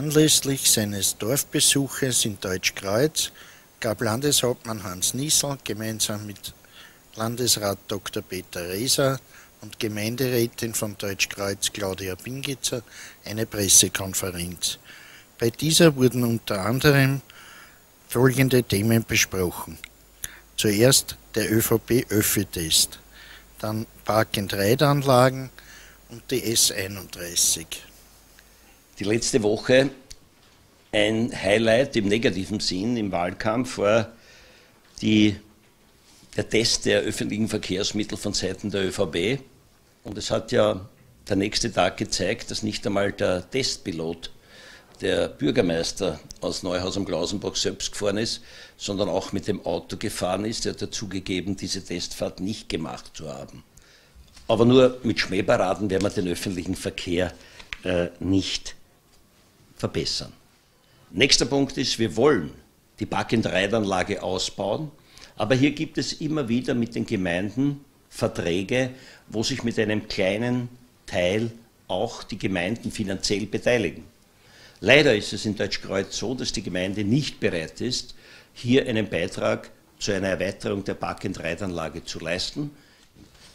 Anlässlich seines Dorfbesuches in Deutschkreuz gab Landeshauptmann Hans Niessl gemeinsam mit Landesrat Dr. Peter Rezar und Gemeinderätin von Deutschkreuz Claudia Pingitzer eine Pressekonferenz. Bei dieser wurden unter anderem folgende Themen besprochen. Zuerst der ÖVP-Öffi-Test, dann Park-and-Ride-Anlagen und die S31. Die letzte Woche ein Highlight im negativen Sinn im Wahlkampf war der Test der öffentlichen Verkehrsmittel von Seiten der ÖVP. Und es hat ja der nächste Tag gezeigt, dass nicht einmal der Testpilot, der Bürgermeister aus Neuhaus am Klausenbach selbst gefahren ist, sondern auch mit dem Auto gefahren ist. Er hat dazu gegeben, diese Testfahrt nicht gemacht zu haben. Aber nur mit Schmähparaden werden wir den öffentlichen Verkehr nicht verbessern. Nächster Punkt ist, wir wollen die Park-and-Ride-Anlage ausbauen. Aber hier gibt es immer wieder mit den Gemeinden Verträge, wo sich mit einem kleinen Teil auch die Gemeinden finanziell beteiligen. Leider ist es in Deutschkreuz so, dass die Gemeinde nicht bereit ist, hier einen Beitrag zu einer Erweiterung der Park-and-Ride-Anlage zu leisten.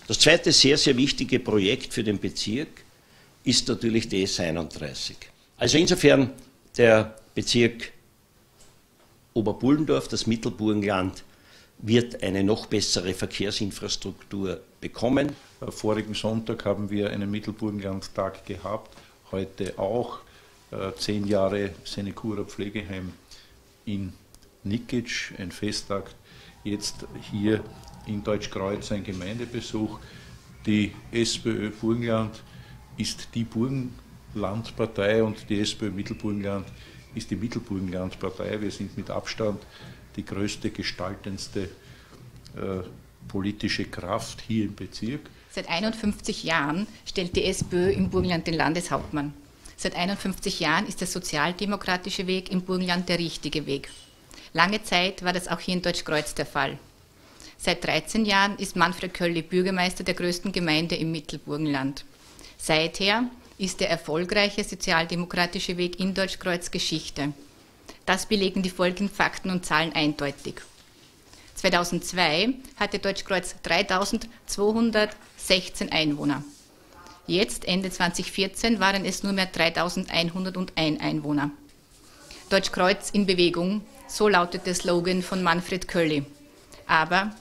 Das zweite sehr, sehr wichtige Projekt für den Bezirk ist natürlich die S31. Also insofern der Bezirk Oberpullendorf, das Mittelburgenland, wird eine noch bessere Verkehrsinfrastruktur bekommen. Vorigen Sonntag haben wir einen Mittelburgenlandtag gehabt, heute auch 10 Jahre Senecura Pflegeheim in Nikitsch, ein Festtag, jetzt hier in Deutschkreuz ein Gemeindebesuch. Die SPÖ Burgenland ist die Burgenlandpartei und die SPÖ Mittelburgenland ist die Mittelburgenlandpartei. Wir sind mit Abstand die größte, gestaltendste politische Kraft hier im Bezirk. Seit 51 Jahren stellt die SPÖ im Burgenland den Landeshauptmann. Seit 51 Jahren ist der sozialdemokratische Weg im Burgenland der richtige Weg. Lange Zeit war das auch hier in Deutschkreuz der Fall. Seit 13 Jahren ist Manfred Kölli Bürgermeister der größten Gemeinde im Mittelburgenland. Seither ist der erfolgreiche sozialdemokratische Weg in Deutschkreuz Geschichte. Das belegen die folgenden Fakten und Zahlen eindeutig. 2002 hatte Deutschkreuz 3.216 Einwohner. Jetzt, Ende 2014, waren es nur mehr 3.101 Einwohner. Deutschkreuz in Bewegung, so lautet der Slogan von Manfred Kölli. Aber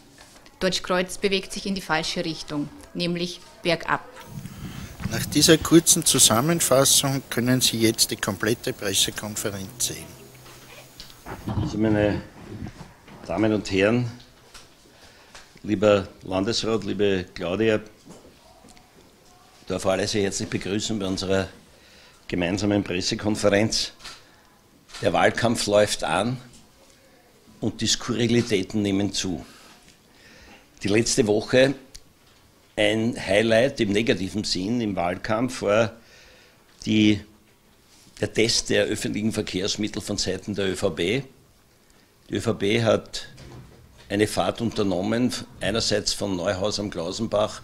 Deutschkreuz bewegt sich in die falsche Richtung, nämlich bergab. Nach dieser kurzen Zusammenfassung können Sie jetzt die komplette Pressekonferenz sehen. Also meine Damen und Herren, lieber Landesrat, liebe Claudia, ich darf alle sehr herzlich begrüßen bei unserer gemeinsamen Pressekonferenz. Der Wahlkampf läuft an und die Skurrilitäten nehmen zu. Die letzte Woche ein Highlight im negativen Sinn im Wahlkampf war der Test der öffentlichen Verkehrsmittel von Seiten der ÖVP. Die ÖVP hat eine Fahrt unternommen, einerseits von Neuhaus am Klausenbach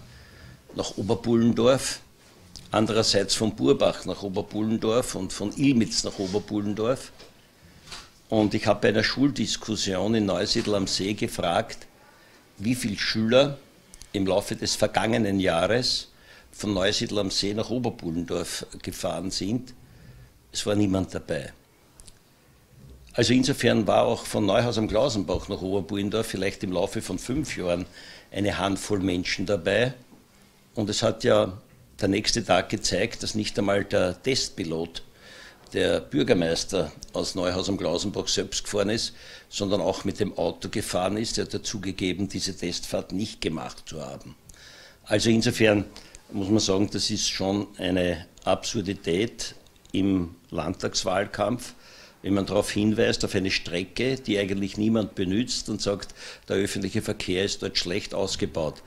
nach Oberpullendorf, andererseits von Burbach nach Oberpullendorf und von Ilmitz nach Oberpullendorf. Und ich habe bei einer Schuldiskussion in Neusiedl am See gefragt, wie viele Schüler im Laufe des vergangenen Jahres von Neusiedl am See nach Oberpullendorf gefahren sind. Es war niemand dabei. Also insofern war auch von Neuhaus am Klausenbach nach Oberpullendorf vielleicht im Laufe von 5 Jahren eine Handvoll Menschen dabei. Und es hat ja der nächste Tag gezeigt, dass nicht einmal der Testpilot, der Bürgermeister aus Neuhaus am Klausenbach selbst gefahren ist, sondern auch mit dem Auto gefahren ist. Er hat dazu gegeben, diese Testfahrt nicht gemacht zu haben. Also insofern muss man sagen, das ist schon eine Absurdität im Landtagswahlkampf, wenn man darauf hinweist, auf eine Strecke, die eigentlich niemand benutzt und sagt, der öffentliche Verkehr ist dort schlecht ausgebaut.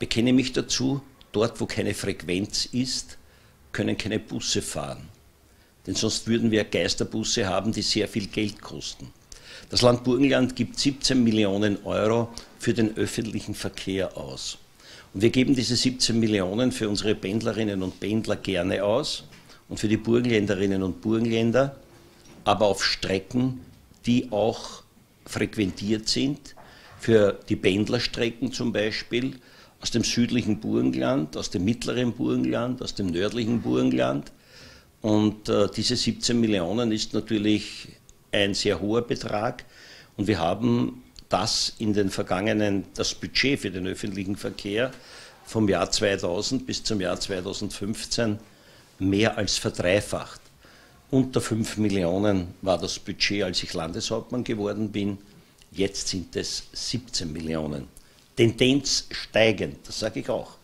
Bekenne mich dazu, dort wo keine Frequenz ist, können keine Busse fahren. Denn sonst würden wir Geisterbusse haben, die sehr viel Geld kosten. Das Land Burgenland gibt 17 Millionen Euro für den öffentlichen Verkehr aus. Und wir geben diese 17 Millionen für unsere Pendlerinnen und Pendler gerne aus. und für die Burgenländerinnen und Burgenländer, aber auf Strecken, die auch frequentiert sind, für die Pendlerstrecken zum Beispiel aus dem südlichen Burgenland, aus dem mittleren Burgenland, aus dem nördlichen Burgenland. Und diese 17 Millionen ist natürlich ein sehr hoher Betrag. Und wir haben das Budget für den öffentlichen Verkehr vom Jahr 2000 bis zum Jahr 2015 mehr als verdreifacht. Unter 5 Millionen war das Budget, als ich Landeshauptmann geworden bin. Jetzt sind es 17 Millionen. Tendenz steigend, das sage ich auch.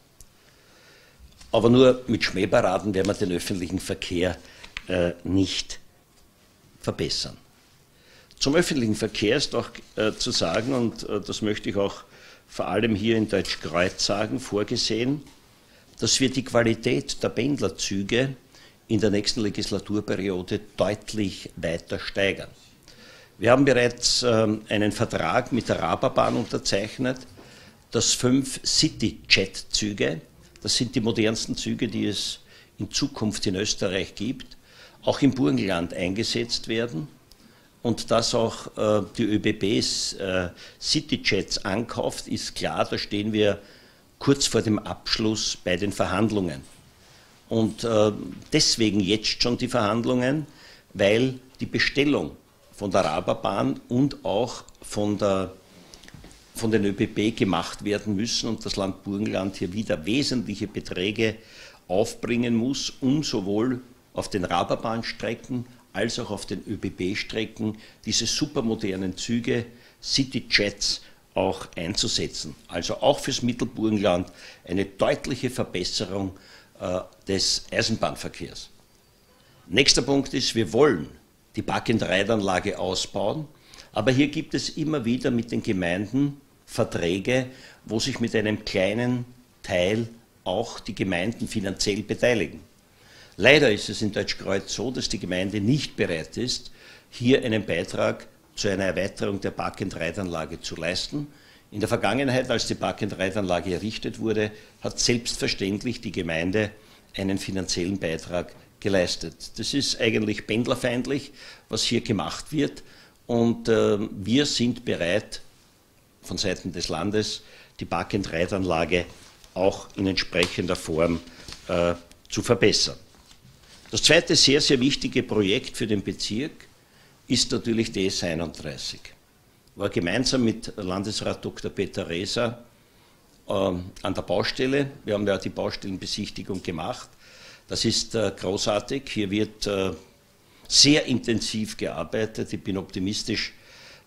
Aber nur mit Schmähparaden werden wir den öffentlichen Verkehr nicht verbessern. Zum öffentlichen Verkehr ist auch zu sagen, und das möchte ich auch vor allem hier in Deutschkreuz sagen, vorgesehen, dass wir die Qualität der Pendlerzüge in der nächsten Legislaturperiode deutlich weiter steigern. Wir haben bereits einen Vertrag mit der Raaberbahn unterzeichnet, dass 5 City-Jet-Züge, das sind die modernsten Züge, die es in Zukunft in Österreich gibt, auch im Burgenland eingesetzt werden und dass auch die ÖBBs City-Jets ankauft, ist klar, da stehen wir kurz vor dem Abschluss bei den Verhandlungen. Und deswegen jetzt schon die Verhandlungen, weil die Bestellung von der Raaberbahn und auch von den ÖBB gemacht werden müssen und das Land Burgenland hier wieder wesentliche Beträge aufbringen muss, um sowohl auf den Raaberbahnstrecken als auch auf den ÖBB-Strecken diese supermodernen Züge, City-Jets, auch einzusetzen. Also auch fürs Mittelburgenland eine deutliche Verbesserung des Eisenbahnverkehrs. Nächster Punkt ist, wir wollen die Park-and-Ride-Anlage ausbauen, aber hier gibt es immer wieder mit den Gemeinden Verträge, wo sich mit einem kleinen Teil auch die Gemeinden finanziell beteiligen. Leider ist es in Deutschkreuz so, dass die Gemeinde nicht bereit ist, hier einen Beitrag zu einer Erweiterung der Park-and-Ride-Anlage zu leisten. In der Vergangenheit, als die Park-and-Ride-Anlage errichtet wurde, hat selbstverständlich die Gemeinde einen finanziellen Beitrag geleistet. Das ist eigentlich pendlerfeindlich, was hier gemacht wird. Und wir sind bereit, von Seiten des Landes, die Park-and-Ride-Anlage auch in entsprechender Form zu verbessern. Das zweite sehr, sehr wichtige Projekt für den Bezirk ist natürlich die S31. War gemeinsam mit Landesrat Dr. Peter Rezar an der Baustelle. Wir haben ja die Baustellenbesichtigung gemacht. Das ist großartig. Hier wird sehr intensiv gearbeitet. Ich bin optimistisch,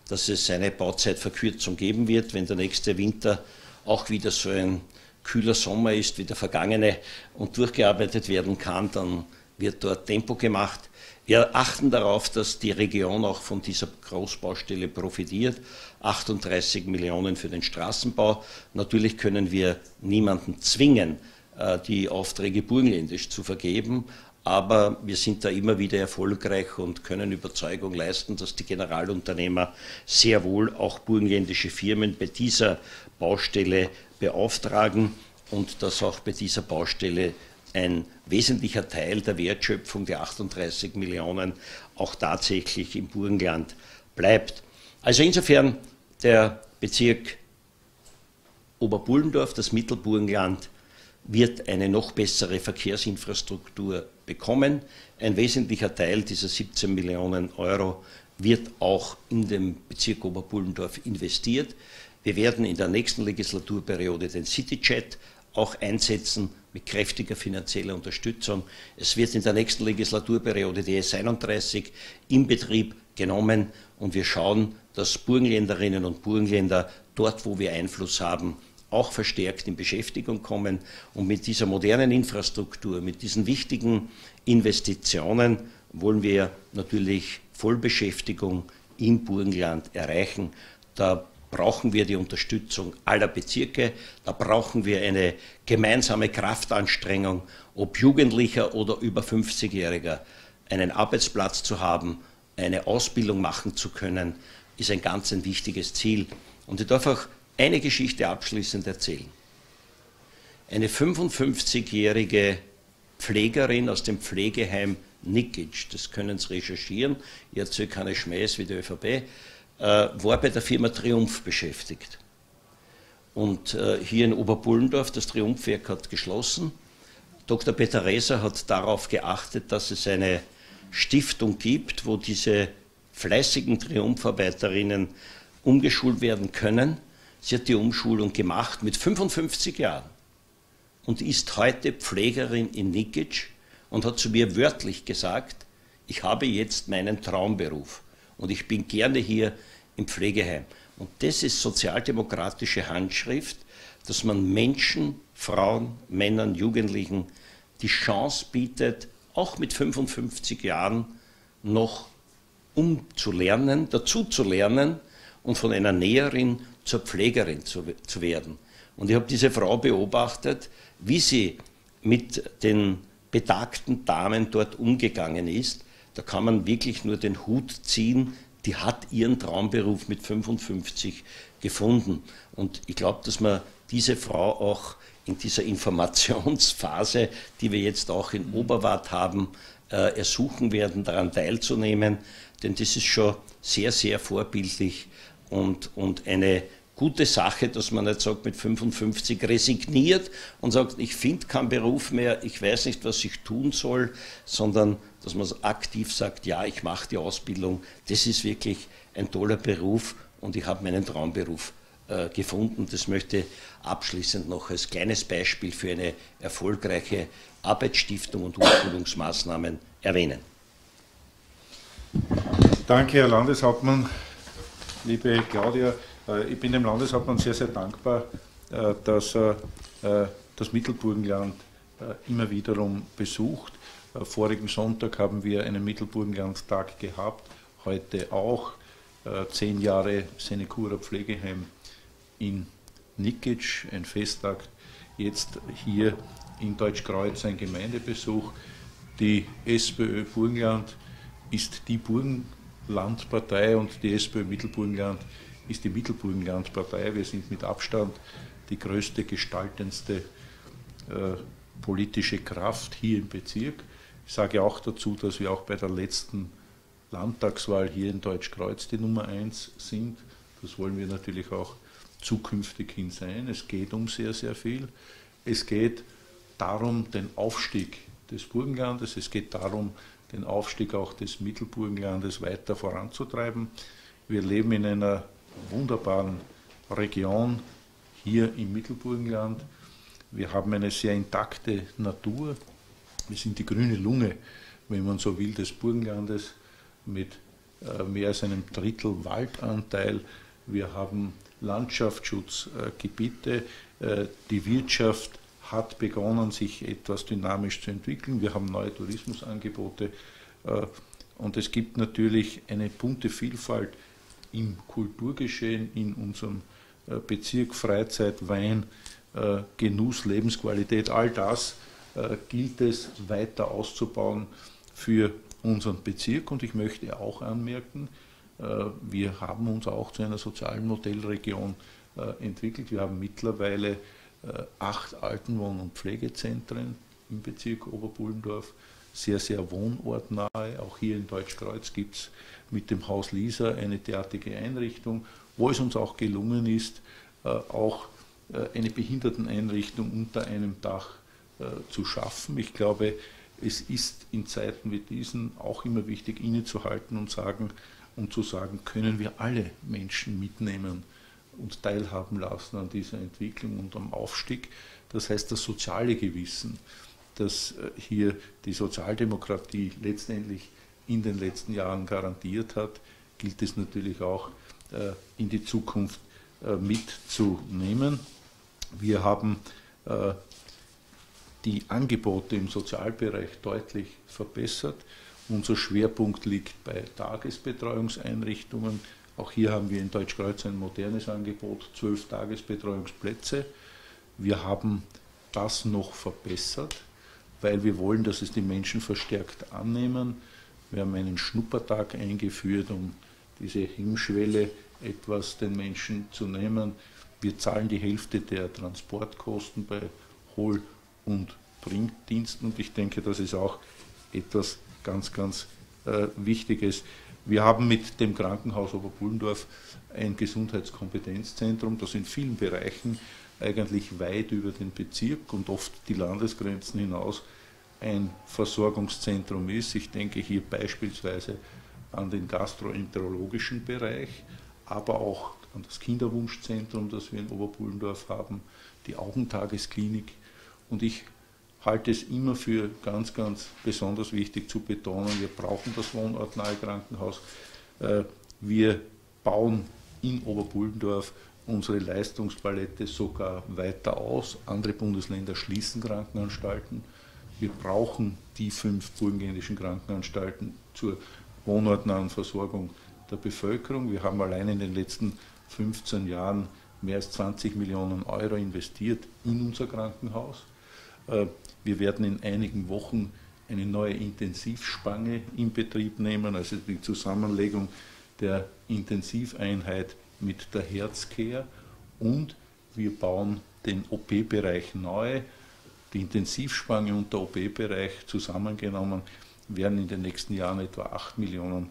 dass es eine Bauzeitverkürzung geben wird, wenn der nächste Winter auch wieder so ein kühler Sommer ist wie der vergangene und durchgearbeitet werden kann, dann wird dort Tempo gemacht. Wir achten darauf, dass die Region auch von dieser Großbaustelle profitiert. 38 Millionen für den Straßenbau. Natürlich können wir niemanden zwingen, die Aufträge burgenländisch zu vergeben, aber wir sind da immer wieder erfolgreich und können Überzeugung leisten, dass die Generalunternehmer sehr wohl auch burgenländische Firmen bei dieser Baustelle beauftragen und dass auch bei dieser Baustelle ein wesentlicher Teil der Wertschöpfung der 38 Millionen auch tatsächlich im Burgenland bleibt. Also insofern der Bezirk Oberpullendorf, das Mittelburgenland, wird eine noch bessere Verkehrsinfrastruktur bekommen. Ein wesentlicher Teil dieser 17 Millionen Euro wird auch in den Bezirk Oberpullendorf investiert. Wir werden in der nächsten Legislaturperiode den City-Jet auch einsetzen mit kräftiger finanzieller Unterstützung. Es wird in der nächsten Legislaturperiode die S31 in Betrieb genommen und wir schauen, dass Burgenländerinnen und Burgenländer dort, wo wir Einfluss haben, auch verstärkt in Beschäftigung kommen und mit dieser modernen Infrastruktur, mit diesen wichtigen Investitionen wollen wir natürlich Vollbeschäftigung im Burgenland erreichen. Da brauchen wir die Unterstützung aller Bezirke, da brauchen wir eine gemeinsame Kraftanstrengung, ob Jugendlicher oder über 50-Jähriger, einen Arbeitsplatz zu haben, eine Ausbildung machen zu können, ist ein ganz ein wichtiges Ziel. Und ich darf auch eine Geschichte abschließend erzählen. Eine 55-jährige Pflegerin aus dem Pflegeheim Nikitsch, das können Sie recherchieren, ich erzähle keine Schmähs wie die ÖVP, war bei der Firma Triumph beschäftigt. Und hier in Oberpullendorf, das Triumphwerk hat geschlossen. Dr. Peter Rezar hat darauf geachtet, dass es eine Stiftung gibt, wo diese fleißigen Triumpharbeiterinnen umgeschult werden können. Sie hat die Umschulung gemacht mit 55 Jahren und ist heute Pflegerin in Nikitsch und hat zu mir wörtlich gesagt, ich habe jetzt meinen Traumberuf und ich bin gerne hier im Pflegeheim. Und das ist sozialdemokratische Handschrift, dass man Menschen, Frauen, Männern, Jugendlichen die Chance bietet, auch mit 55 Jahren noch umzulernen, dazu zu lernen und von einer Näherin zur Pflegerin zu werden. Und ich habe diese Frau beobachtet, wie sie mit den betagten Damen dort umgegangen ist. Da kann man wirklich nur den Hut ziehen, die hat ihren Traumberuf mit 55 gefunden. Und ich glaube, dass man diese Frau auch in dieser Informationsphase, die wir jetzt auch in Oberwart haben, ersuchen werden, daran teilzunehmen. Denn das ist schon sehr, sehr vorbildlich und eine gute Sache, dass man nicht sagt, mit 55 resigniert und sagt, ich finde keinen Beruf mehr, ich weiß nicht, was ich tun soll, sondern dass man aktiv sagt, ja, ich mache die Ausbildung, das ist wirklich ein toller Beruf und ich habe meinen Traumberuf gefunden. Das möchte ich abschließend noch als kleines Beispiel für eine erfolgreiche Arbeitsstiftung und Umschulungsmaßnahmen erwähnen. Danke, Herr Landeshauptmann. Liebe Claudia, ich bin dem Landeshauptmann sehr, sehr dankbar, dass er das Mittelburgenland immer wiederum besucht. Vorigen Sonntag haben wir einen Mittelburgenlandtag gehabt, heute auch 10 Jahre Senecura Pflegeheim in Nikitsch, ein Festtag, jetzt hier in Deutschkreuz ein Gemeindebesuch. Die SPÖ Burgenland ist die Burgenlandpartei und die SPÖ Mittelburgenland ist die Mittelburgenlandpartei. Wir sind mit Abstand die größte, gestaltendste politische Kraft hier im Bezirk. Ich sage auch dazu, dass wir auch bei der letzten Landtagswahl hier in Deutschkreuz die Nummer 1 sind. Das wollen wir natürlich auch zukünftig hin sein. Es geht um sehr, sehr viel. Es geht darum, den Aufstieg des Burgenlandes, es geht darum, den Aufstieg auch des Mittelburgenlandes weiter voranzutreiben. Wir leben in einer wunderbaren Region hier im Mittelburgenland. Wir haben eine sehr intakte Natur. Wir sind die grüne Lunge, wenn man so will, des Burgenlandes mit mehr als einem Drittel Waldanteil. Wir haben Landschaftsschutzgebiete. Die Wirtschaft hat begonnen, sich etwas dynamisch zu entwickeln. Wir haben neue Tourismusangebote und es gibt natürlich eine bunte Vielfalt im Kulturgeschehen, in unserem Bezirk, Freizeit, Wein, Genuss, Lebensqualität, all das gilt es weiter auszubauen für unseren Bezirk. Und ich möchte auch anmerken, wir haben uns auch zu einer sozialen Modellregion entwickelt. Wir haben mittlerweile 8 Altenwohn- und Pflegezentren im Bezirk Oberpullendorf, sehr, sehr wohnortnahe. Auch hier in Deutschkreuz gibt es mit dem Haus Lisa eine derartige Einrichtung, wo es uns auch gelungen ist, auch eine Behinderteneinrichtung unter einem Dach zu schaffen. Ich glaube, es ist in Zeiten wie diesen auch immer wichtig, innezuhalten und zu sagen, können wir alle Menschen mitnehmen und teilhaben lassen an dieser Entwicklung und am Aufstieg. Das heißt, das soziale Gewissen, das hier die Sozialdemokratie letztendlich in den letzten Jahren garantiert hat, gilt es natürlich auch in die Zukunft mitzunehmen. Wir haben die Angebote im Sozialbereich deutlich verbessert. Unser Schwerpunkt liegt bei Tagesbetreuungseinrichtungen. Auch hier haben wir in Deutschkreuz ein modernes Angebot, 12 Tagesbetreuungsplätze. Wir haben das noch verbessert, weil wir wollen, dass es die Menschen verstärkt annehmen. Wir haben einen Schnuppertag eingeführt, um diese Hemmschwelle etwas den Menschen zu nehmen. Wir zahlen die Hälfte der Transportkosten bei Hohl- und bringt Dienst, und ich denke, das ist auch etwas ganz, ganz Wichtiges. Wir haben mit dem Krankenhaus Oberpullendorf ein Gesundheitskompetenzzentrum, das in vielen Bereichen eigentlich weit über den Bezirk und oft die Landesgrenzen hinaus ein Versorgungszentrum ist. Ich denke hier beispielsweise an den gastroenterologischen Bereich, aber auch an das Kinderwunschzentrum, das wir in Oberpullendorf haben, die Augentagesklinik. Und ich halte es immer für ganz, ganz besonders wichtig zu betonen, wir brauchen das wohnortnahe Krankenhaus. Wir bauen in Oberpullendorf unsere Leistungspalette sogar weiter aus. Andere Bundesländer schließen Krankenanstalten. Wir brauchen die 5 burgenländischen Krankenanstalten zur wohnortnahen Versorgung der Bevölkerung. Wir haben allein in den letzten 15 Jahren mehr als 20 Millionen Euro investiert in unser Krankenhaus. Wir werden in einigen Wochen eine neue Intensivspange in Betrieb nehmen, also die Zusammenlegung der Intensiveinheit mit der Herzcare, und wir bauen den OP-Bereich neu. Die Intensivspange und der OP-Bereich zusammengenommen werden in den nächsten Jahren etwa 8 Millionen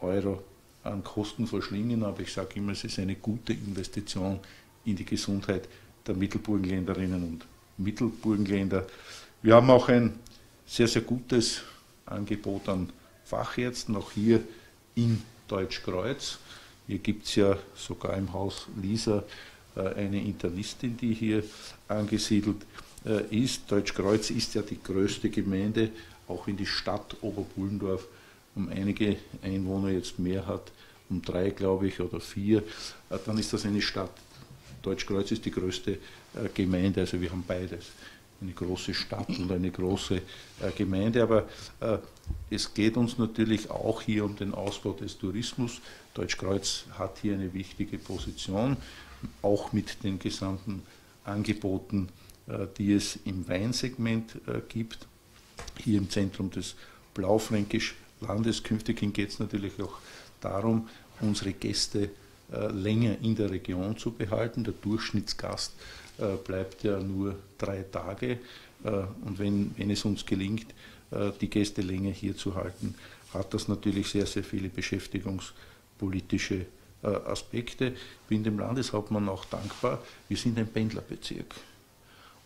Euro an Kosten verschlingen, aber ich sage immer, es ist eine gute Investition in die Gesundheit der Mittelburgenländerinnen und Mittelburgenländer. Wir haben auch ein sehr, sehr gutes Angebot an Fachärzten, auch hier in Deutschkreuz. Hier gibt es ja sogar im Haus Lisa eine Internistin, die hier angesiedelt ist. Deutschkreuz ist ja die größte Gemeinde, auch wenn die Stadt Oberpullendorf um einige Einwohner jetzt mehr hat, um 3, glaube ich, oder 4, dann ist das eine Stadt. Deutschkreuz ist die größte Gemeinde, also wir haben beides, eine große Stadt und eine große Gemeinde, aber es geht uns natürlich auch hier um den Ausbau des Tourismus. Deutschkreuz hat hier eine wichtige Position, auch mit den gesamten Angeboten, die es im Weinsegment gibt, hier im Zentrum des Blaufränkisch Landes. Künftig geht es natürlich auch darum, unsere Gäste länger in der Region zu behalten. Der Durchschnittsgast bleibt ja nur 3 Tage. Und wenn es uns gelingt, die Gäste länger hier zu halten, hat das natürlich sehr, sehr viele beschäftigungspolitische Aspekte. Ich bin dem Landeshauptmann auch dankbar. Wir sind ein Pendlerbezirk.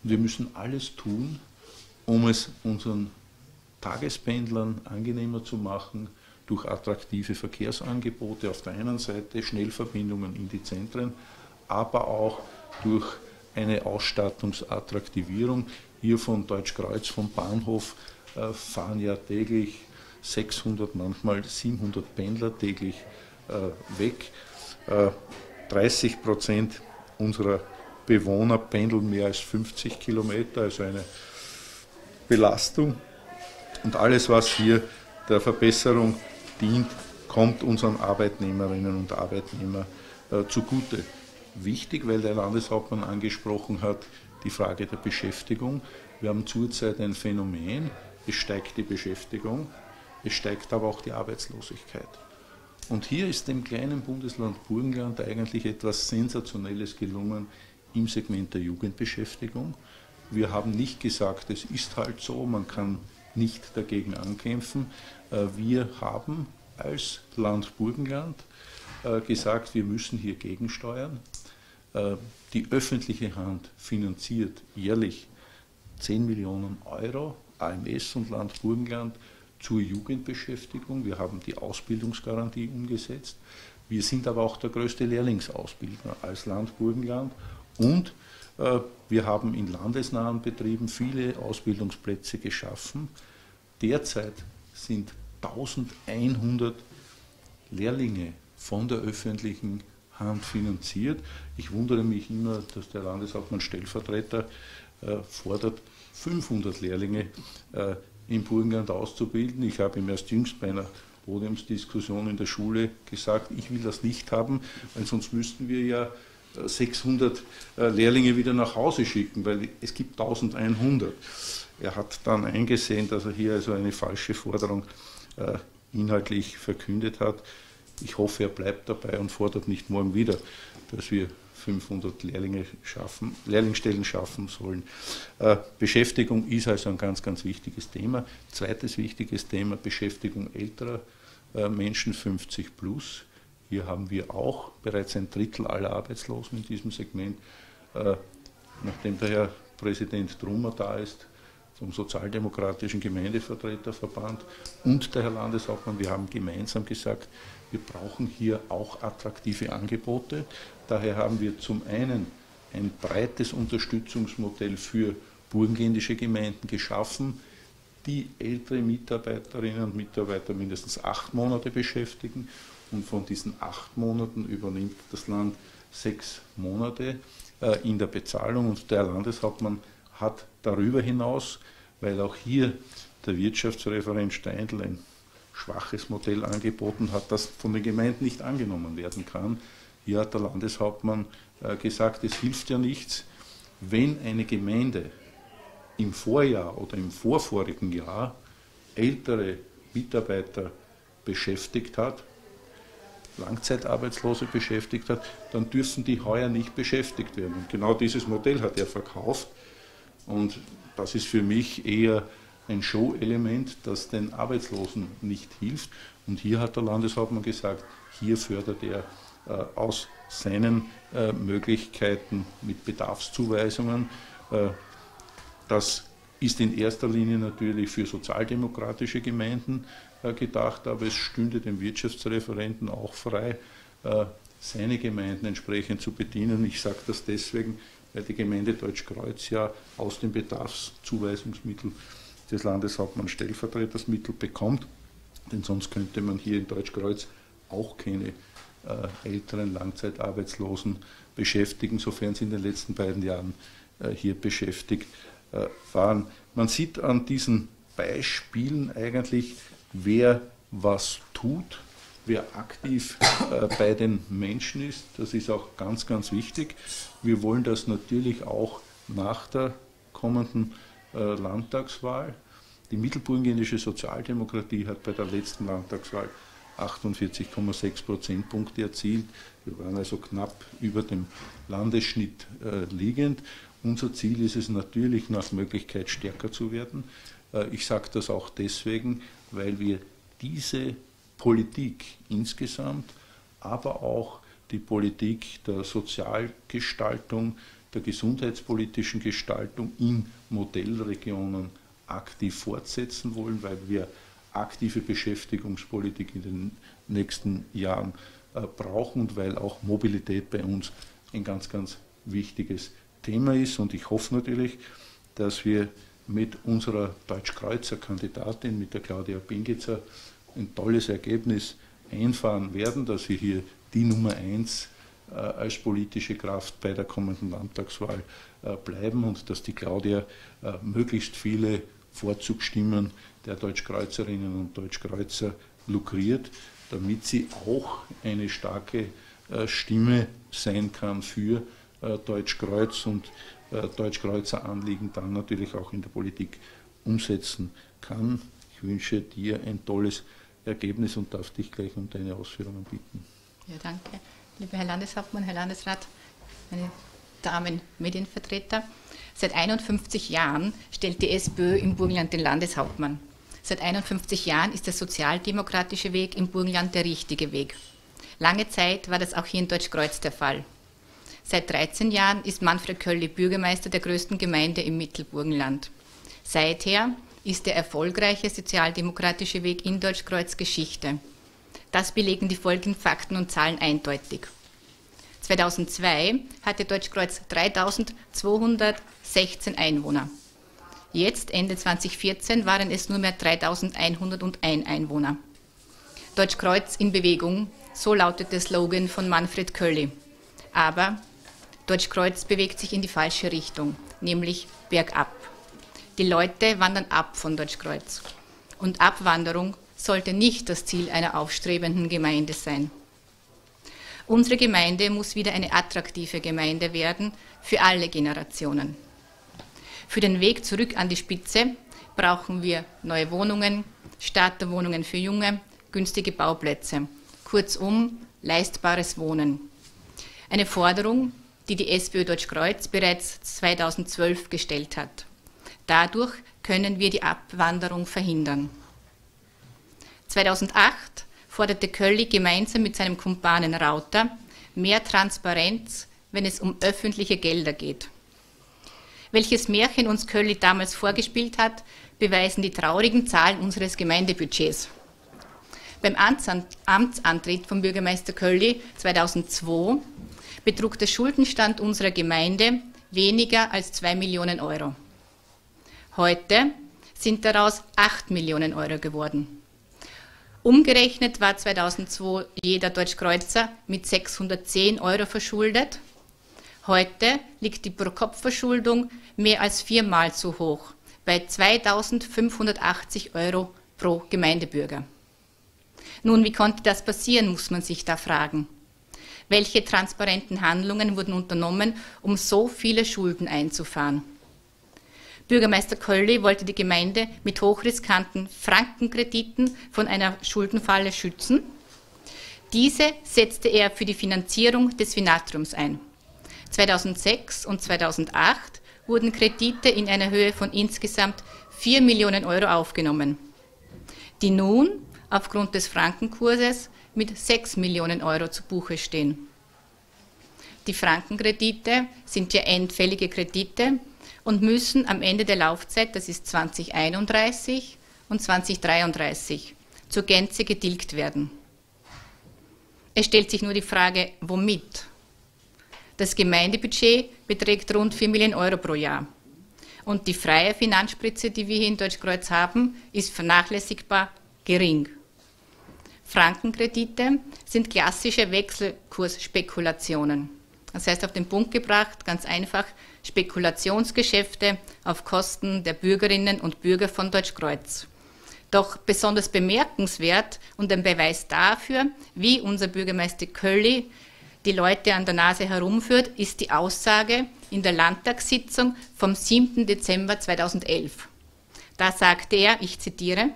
Und wir müssen alles tun, um es unseren Tagespendlern angenehmer zu machen, durch attraktive Verkehrsangebote auf der einen Seite, Schnellverbindungen in die Zentren, aber auch durch eine Ausstattungsattraktivierung. Hier von Deutschkreuz, vom Bahnhof, fahren ja täglich 600, manchmal 700 Pendler täglich weg. 30% unserer Bewohner pendeln mehr als 50 Kilometer, also eine Belastung. Und alles, was hier der Verbesserung dient, kommt unseren Arbeitnehmerinnen und Arbeitnehmern zugute. Wichtig, weil der Landeshauptmann angesprochen hat, die Frage der Beschäftigung. Wir haben zurzeit ein Phänomen, es steigt die Beschäftigung, es steigt aber auch die Arbeitslosigkeit. Und hier ist dem kleinen Bundesland Burgenland eigentlich etwas Sensationelles gelungen im Segment der Jugendbeschäftigung. Wir haben nicht gesagt, es ist halt so, man kann nicht dagegen ankämpfen. Wir haben als Land Burgenland gesagt, wir müssen hier gegensteuern. Die öffentliche Hand finanziert jährlich 10 Millionen Euro, AMS und Land Burgenland, zur Jugendbeschäftigung. Wir haben die Ausbildungsgarantie umgesetzt. Wir sind aber auch der größte Lehrlingsausbildner als Land Burgenland, und wir haben in landesnahen Betrieben viele Ausbildungsplätze geschaffen. Derzeit sind 1100 Lehrlinge von der öffentlichen Hand finanziert. Ich wundere mich immer, dass der Landeshauptmann Stellvertreter fordert, 500 Lehrlinge im Burgenland auszubilden. Ich habe ihm erst jüngst bei einer Podiumsdiskussion in der Schule gesagt, ich will das nicht haben, weil sonst müssten wir ja 600 Lehrlinge wieder nach Hause schicken, weil es gibt 1100. Er hat dann eingesehen, dass er hier also eine falsche Forderung inhaltlich verkündet hat. Ich hoffe, er bleibt dabei und fordert nicht morgen wieder, dass wir 500 Lehrlingsstellen schaffen sollen. Beschäftigung ist also ein ganz, ganz wichtiges Thema. Zweites wichtiges Thema, Beschäftigung älterer Menschen 50 plus. Hier haben wir auch bereits 1/3 aller Arbeitslosen in diesem Segment. Nachdem der Herr Präsident Trummer da ist, vom Sozialdemokratischen Gemeindevertreterverband und der Herr Landeshauptmann, wir haben gemeinsam gesagt, wir brauchen hier auch attraktive Angebote. Daher haben wir zum einen ein breites Unterstützungsmodell für burgenländische Gemeinden geschaffen, die ältere Mitarbeiterinnen und Mitarbeiter mindestens 8 Monate beschäftigen. Und von diesen 8 Monaten übernimmt das Land 6 Monate in der Bezahlung. Und der Landeshauptmann hat darüber hinaus, weil auch hier der Wirtschaftsreferent Steindl ein schwaches Modell angeboten hat, das von den Gemeinden nicht angenommen werden kann. Hier hat der Landeshauptmann gesagt, es hilft ja nichts, wenn eine Gemeinde im Vorjahr oder im vorvorigen Jahr ältere Mitarbeiter beschäftigt hat, Langzeitarbeitslose beschäftigt hat, dann dürfen die heuer nicht beschäftigt werden. Und genau dieses Modell hat er verkauft. Und das ist für mich eher ein Show-Element, das den Arbeitslosen nicht hilft. Und hier hat der Landeshauptmann gesagt, hier fördert er aus seinen Möglichkeiten mit Bedarfszuweisungen. Das ist in erster Linie natürlich für sozialdemokratische Gemeinden gedacht, aber es stünde dem Wirtschaftsreferenten auch frei, seine Gemeinden entsprechend zu bedienen. Ich sage das deswegen, weil die Gemeinde Deutschkreuz ja aus den Bedarfszuweisungsmitteln des Landeshauptmanns Stellvertreters Mittel bekommt, denn sonst könnte man hier in Deutschkreuz auch keine älteren Langzeitarbeitslosen beschäftigen, sofern sie in den letzten beiden Jahren hier beschäftigt waren. Man sieht an diesen Beispielen eigentlich, wer was tut, wer aktiv bei den Menschen ist. Das ist auch ganz, ganz wichtig. Wir wollen das natürlich auch nach der kommenden Landtagswahl. Die mittelburgenländische Sozialdemokratie hat bei der letzten Landtagswahl 48,6 Prozentpunkte erzielt. Wir waren also knapp über dem Landesschnitt liegend. Unser Ziel ist es natürlich, nach Möglichkeit stärker zu werden. Ich sage das auch deswegen, weil wir diese Politik insgesamt, aber auch die Politik der Sozialgestaltung, der gesundheitspolitischen Gestaltung in Modellregionen aktiv fortsetzen wollen, weil wir aktive Beschäftigungspolitik in den nächsten Jahren brauchen und weil auch Mobilität bei uns ein ganz, ganz wichtiges Thema ist. Und ich hoffe natürlich, dass wir mit unserer Deutschkreuzer Kandidatin, mit der Claudia Pingitzer, ein tolles Ergebnis einfahren werden, dass wir hier die Nummer 1 als politische Kraft bei der kommenden Landtagswahl bleiben und dass die Claudia möglichst viele Vorzugsstimmen der Deutschkreuzerinnen und Deutschkreuzer lukriert, damit sie auch eine starke Stimme sein kann für Deutschkreuz und Deutschkreuzer Anliegen dann natürlich auch in der Politik umsetzen kann. Ich wünsche dir ein tolles Ergebnis und darf dich gleich um deine Ausführungen bitten. Ja, danke. Lieber Herr Landeshauptmann, Herr Landesrat, meine Damen Medienvertreter, seit 51 Jahren stellt die SPÖ im Burgenland den Landeshauptmann. Seit 51 Jahren ist der sozialdemokratische Weg im Burgenland der richtige Weg. Lange Zeit war das auch hier in Deutschkreuz der Fall. Seit 13 Jahren ist Manfred Kölli Bürgermeister der größten Gemeinde im Mittelburgenland. Seither ist der erfolgreiche sozialdemokratische Weg in Deutschkreuz Geschichte. Das belegen die folgenden Fakten und Zahlen eindeutig. 2002 hatte Deutschkreuz 3.216 Einwohner. Jetzt, Ende 2014, waren es nur mehr 3.101 Einwohner. Deutschkreuz in Bewegung, so lautet der Slogan von Manfred Kölli. Aber Deutschkreuz bewegt sich in die falsche Richtung, nämlich bergab. Die Leute wandern ab von Deutschkreuz. Und Abwanderung sollte nicht das Ziel einer aufstrebenden Gemeinde sein. Unsere Gemeinde muss wieder eine attraktive Gemeinde werden für alle Generationen. Für den Weg zurück an die Spitze brauchen wir neue Wohnungen, Starterwohnungen für Junge, günstige Bauplätze, kurzum leistbares Wohnen. Eine Forderung, die die SPÖ Deutschkreuz bereits 2012 gestellt hat. Dadurch können wir die Abwanderung verhindern. 2008 forderte Kölli gemeinsam mit seinem Kumpanen Rauter mehr Transparenz, wenn es um öffentliche Gelder geht. Welches Märchen uns Kölli damals vorgespielt hat, beweisen die traurigen Zahlen unseres Gemeindebudgets. Beim Amtsantritt von Bürgermeister Kölli 2002 betrug der Schuldenstand unserer Gemeinde weniger als 2 Millionen Euro. Heute sind daraus 8 Millionen Euro geworden. Umgerechnet war 2002 jeder Deutschkreuzer mit 610 Euro verschuldet. Heute liegt die Pro-Kopf-Verschuldung mehr als 4-mal so hoch, bei 2.580 Euro pro Gemeindebürger. Nun, wie konnte das passieren, muss man sich da fragen. Welche transparenten Handlungen wurden unternommen, um so viele Schulden einzufahren? Bürgermeister Kölli wollte die Gemeinde mit hochriskanten Frankenkrediten von einer Schuldenfalle schützen. Diese setzte er für die Finanzierung des Finatriums ein. 2006 und 2008 wurden Kredite in einer Höhe von insgesamt 4 Millionen Euro aufgenommen, die nun aufgrund des Frankenkurses mit 6 Millionen Euro zu Buche stehen. Die Frankenkredite sind ja endfällige Kredite und müssen am Ende der Laufzeit, das ist 2031 und 2033, zur Gänze getilgt werden. Es stellt sich nur die Frage, womit? Das Gemeindebudget beträgt rund 4 Millionen Euro pro Jahr. Und die freie Finanzspritze, die wir hier in Deutschkreuz haben, ist vernachlässigbar gering. Frankenkredite sind klassische Wechselkursspekulationen. Das heißt auf den Punkt gebracht, ganz einfach, Spekulationsgeschäfte auf Kosten der Bürgerinnen und Bürger von Deutschkreuz. Doch besonders bemerkenswert und ein Beweis dafür, wie unser Bürgermeister Kölli die Leute an der Nase herumführt, ist die Aussage in der Landtagssitzung vom 7. Dezember 2011. Da sagte er, ich zitiere,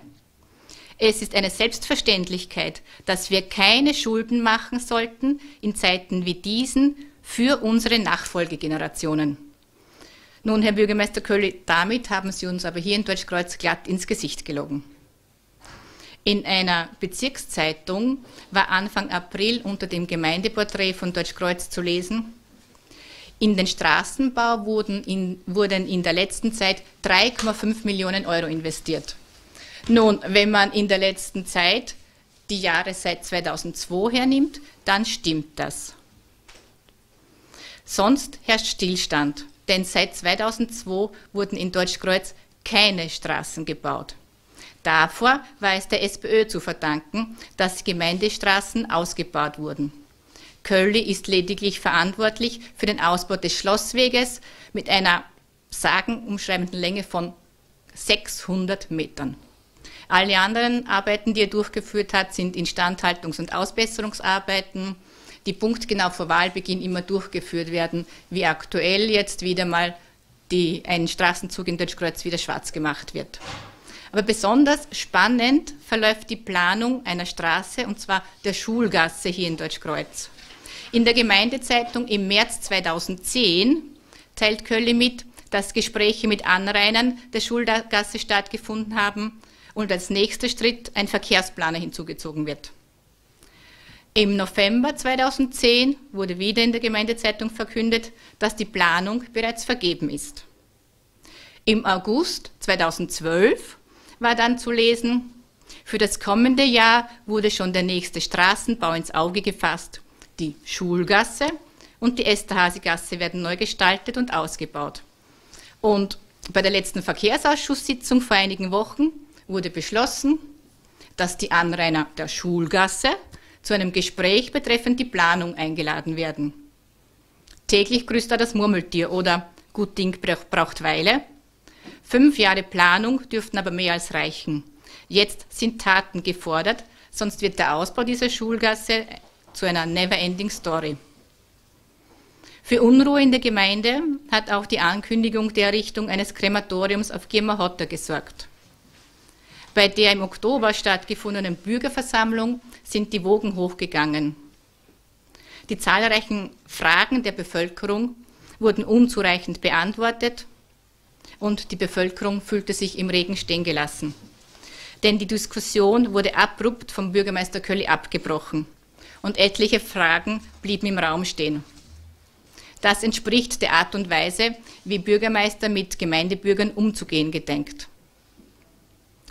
es ist eine Selbstverständlichkeit, dass wir keine Schulden machen sollten in Zeiten wie diesen für unsere Nachfolgegenerationen. Nun, Herr Bürgermeister Kölli, damit haben Sie uns aber hier in Deutschkreuz glatt ins Gesicht gelogen. In einer Bezirkszeitung war Anfang April unter dem Gemeindeporträt von Deutschkreuz zu lesen, in den Straßenbau wurden in der letzten Zeit 3,5 Millionen Euro investiert. Nun, wenn man in der letzten Zeit die Jahre seit 2002 hernimmt, dann stimmt das. Sonst herrscht Stillstand, denn seit 2002 wurden in Deutschkreuz keine Straßen gebaut. Davor war es der SPÖ zu verdanken, dass Gemeindestraßen ausgebaut wurden. Kölli ist lediglich verantwortlich für den Ausbau des Schlossweges mit einer sagenumschreibenden Länge von 600 Metern. Alle anderen Arbeiten, die er durchgeführt hat, sind Instandhaltungs- und Ausbesserungsarbeiten, die punktgenau vor Wahlbeginn immer durchgeführt werden, wie aktuell jetzt wieder mal ein Straßenzug in Deutschkreuz wieder schwarz gemacht wird. Aber besonders spannend verläuft die Planung einer Straße, und zwar der Schulgasse hier in Deutschkreuz. In der Gemeindezeitung im März 2010 teilt Kölli mit, dass Gespräche mit Anrainern der Schulgasse stattgefunden haben und als nächster Schritt ein Verkehrsplaner hinzugezogen wird. Im November 2010 wurde wieder in der Gemeindezeitung verkündet, dass die Planung bereits vergeben ist. Im August 2012 war dann zu lesen, für das kommende Jahr wurde schon der nächste Straßenbau ins Auge gefasst. Die Schulgasse und die Esterhasegasse werden neu gestaltet und ausgebaut. Und bei der letzten Verkehrsausschusssitzung vor einigen Wochen wurde beschlossen, dass die Anrainer der Schulgasse zu einem Gespräch betreffend die Planung eingeladen werden. Täglich grüßt da das Murmeltier oder gut Ding braucht Weile. 5 Jahre Planung dürften aber mehr als reichen. Jetzt sind Taten gefordert, sonst wird der Ausbau dieser Schulgasse zu einer never-ending Story. Für Unruhe in der Gemeinde hat auch die Ankündigung der Errichtung eines Krematoriums auf Girma Hotter gesorgt. Bei der im Oktober stattgefundenen Bürgerversammlung sind die Wogen hochgegangen. Die zahlreichen Fragen der Bevölkerung wurden unzureichend beantwortet und die Bevölkerung fühlte sich im Regen stehen gelassen. Denn die Diskussion wurde abrupt vom Bürgermeister Kölli abgebrochen und etliche Fragen blieben im Raum stehen. Das entspricht der Art und Weise, wie Bürgermeister mit Gemeindebürgern umzugehen gedenkt.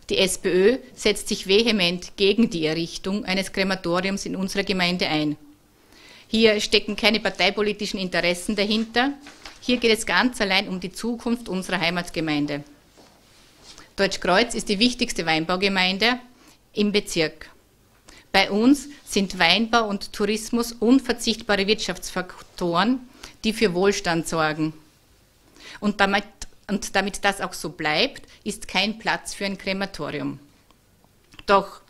Die SPÖ setzt sich vehement gegen die Errichtung eines Krematoriums in unserer Gemeinde ein. Hier stecken keine parteipolitischen Interessen dahinter. Hier geht es ganz allein um die Zukunft unserer Heimatgemeinde. Deutschkreuz ist die wichtigste Weinbaugemeinde im Bezirk. Bei uns sind Weinbau und Tourismus unverzichtbare Wirtschaftsfaktoren, die für Wohlstand sorgen. Und damit das auch so bleibt, ist kein Platz für ein Krematorium. Doch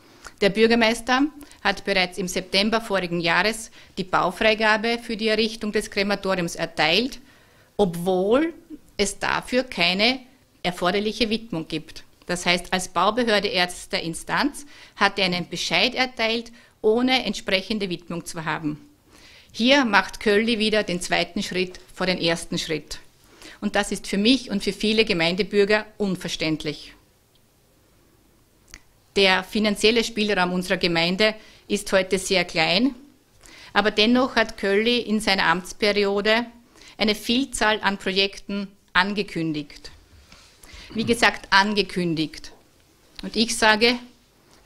der Bürgermeister hat bereits im September vorigen Jahres die Baufreigabe für die Errichtung des Krematoriums erteilt, obwohl es dafür keine erforderliche Widmung gibt. Das heißt, als Baubehörde erster Instanz hat er einen Bescheid erteilt, ohne entsprechende Widmung zu haben. Hier macht Kölli wieder den zweiten Schritt vor den ersten Schritt. Und das ist für mich und für viele Gemeindebürger unverständlich. Der finanzielle Spielraum unserer Gemeinde ist heute sehr klein, aber dennoch hat Kölli in seiner Amtsperiode eine Vielzahl an Projekten angekündigt. Wie gesagt, angekündigt. Und ich sage,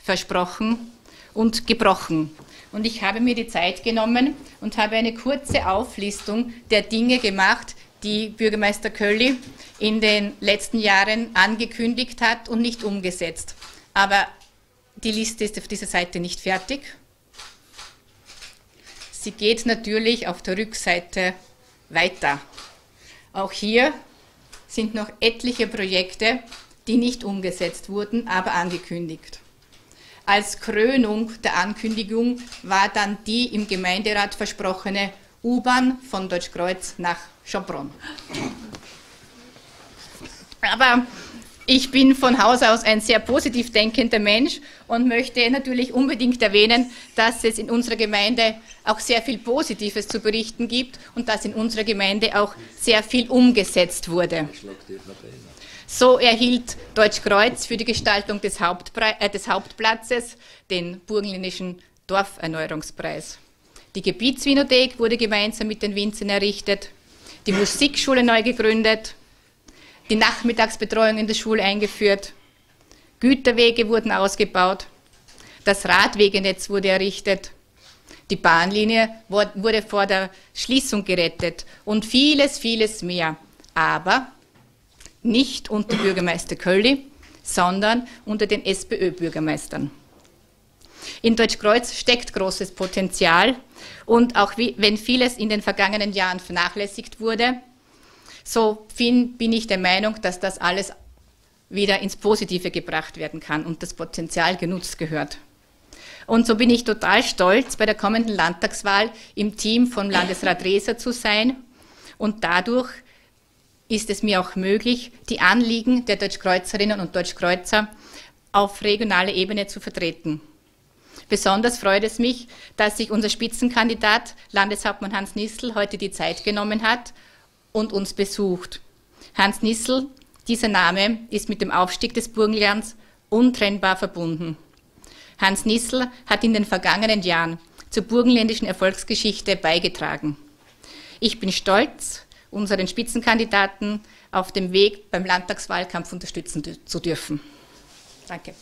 versprochen und gebrochen. Und ich habe mir die Zeit genommen und habe eine kurze Auflistung der Dinge gemacht, die Bürgermeister Kölli in den letzten Jahren angekündigt hat und nicht umgesetzt. Aber die Liste ist auf dieser Seite nicht fertig. Sie geht natürlich auf der Rückseite weiter. Auch hier sind noch etliche Projekte, die nicht umgesetzt wurden, aber angekündigt. Als Krönung der Ankündigung war dann die im Gemeinderat versprochene U-Bahn von Deutschkreuz nach Schopron. Aber ich bin von Haus aus ein sehr positiv denkender Mensch und möchte natürlich unbedingt erwähnen, dass es in unserer Gemeinde auch sehr viel Positives zu berichten gibt und dass in unserer Gemeinde auch sehr viel umgesetzt wurde. So erhielt Deutschkreuz für die Gestaltung des Hauptplatzes den burgenländischen Dorferneuerungspreis. Die Gebietswinothek wurde gemeinsam mit den Winzern errichtet, die Musikschule neu gegründet, die Nachmittagsbetreuung in der Schule eingeführt, Güterwege wurden ausgebaut, das Radwegenetz wurde errichtet, die Bahnlinie wurde vor der Schließung gerettet und vieles, vieles mehr. Aber nicht unter Bürgermeister Kölli, sondern unter den SPÖ-Bürgermeistern. In Deutschkreuz steckt großes Potenzial und auch wenn vieles in den vergangenen Jahren vernachlässigt wurde, so bin ich der Meinung, dass das alles wieder ins Positive gebracht werden kann und das Potenzial genutzt gehört. Und so bin ich total stolz, bei der kommenden Landtagswahl im Team von Landesrat Rezar zu sein und dadurch ist es mir auch möglich, die Anliegen der Deutschkreuzerinnen und Deutschkreuzer auf regionaler Ebene zu vertreten. Besonders freut es mich, dass sich unser Spitzenkandidat, Landeshauptmann Hans Niessl, heute die Zeit genommen hat und uns besucht. Hans Niessl, dieser Name ist mit dem Aufstieg des Burgenlands untrennbar verbunden. Hans Niessl hat in den vergangenen Jahren zur burgenländischen Erfolgsgeschichte beigetragen. Ich bin stolz, unseren Spitzenkandidaten auf dem Weg beim Landtagswahlkampf unterstützen zu dürfen. Danke.